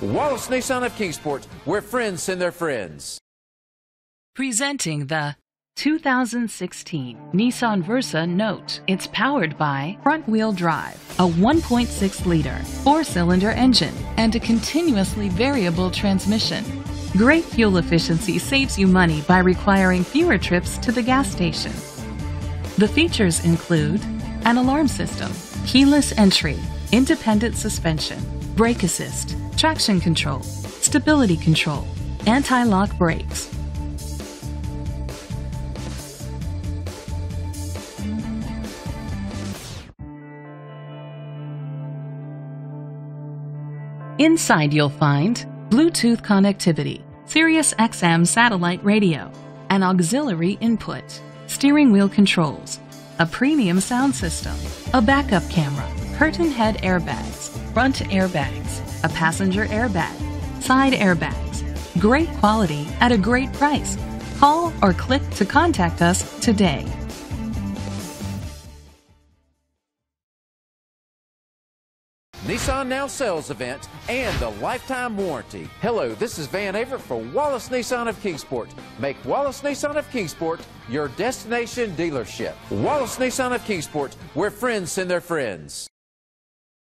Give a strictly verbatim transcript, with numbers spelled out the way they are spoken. Wallace Nissan of Kingsport, where friends send their friends. Presenting the two thousand sixteen Nissan Versa Note. It's powered by front-wheel drive, a one point six liter four-cylinder engine, and a continuously variable transmission. Great fuel efficiency saves you money by requiring fewer trips to the gas station. The features include an alarm system, keyless entry, independent suspension, brake assist, traction control, stability control, anti-lock brakes, . Inside you'll find Bluetooth connectivity, Sirius X M satellite radio, an auxiliary input, steering wheel controls, a premium sound system, a backup camera, curtain head airbags, front airbags, a passenger airbag, side airbags. Great quality at a great price. Call or click to contact us today. Nissan Now Sales event and the lifetime warranty. Hello, this is Van Aver for Wallace Nissan of Kingsport. Make Wallace Nissan of Kingsport your destination dealership. Wallace Nissan of Kingsport, where friends send their friends.